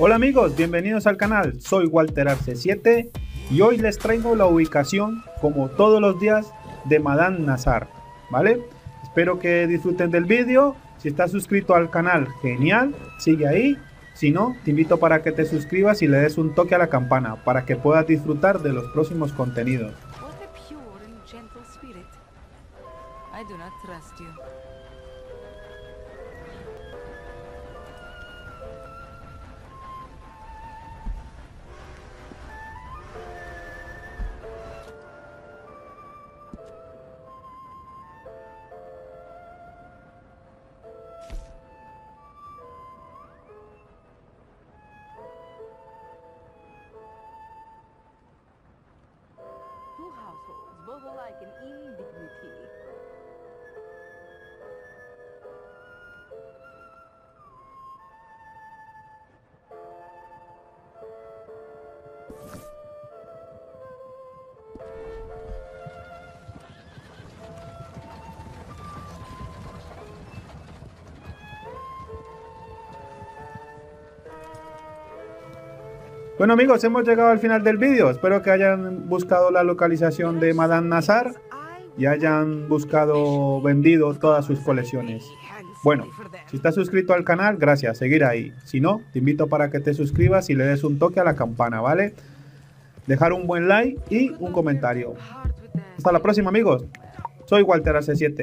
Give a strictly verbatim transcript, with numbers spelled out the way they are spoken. Hola amigos, bienvenidos al canal, soy Walter Arce siete y hoy les traigo la ubicación, como todos los días, de Madam Nazar, ¿vale? Espero que disfruten del vídeo. Si estás suscrito al canal, genial, sigue ahí. Si no, te invito para que te suscribas y le des un toque a la campana para que puedas disfrutar de los próximos contenidos. Both alike in indignity. Bueno amigos, hemos llegado al final del vídeo. Espero que hayan buscado la localización de Madam Nazar y hayan buscado, vendido todas sus colecciones. Bueno, si estás suscrito al canal, gracias, seguir ahí. Si no, te invito para que te suscribas y le des un toque a la campana, ¿vale? Dejar un buen like y un comentario. Hasta la próxima amigos, soy Walter Arce siete.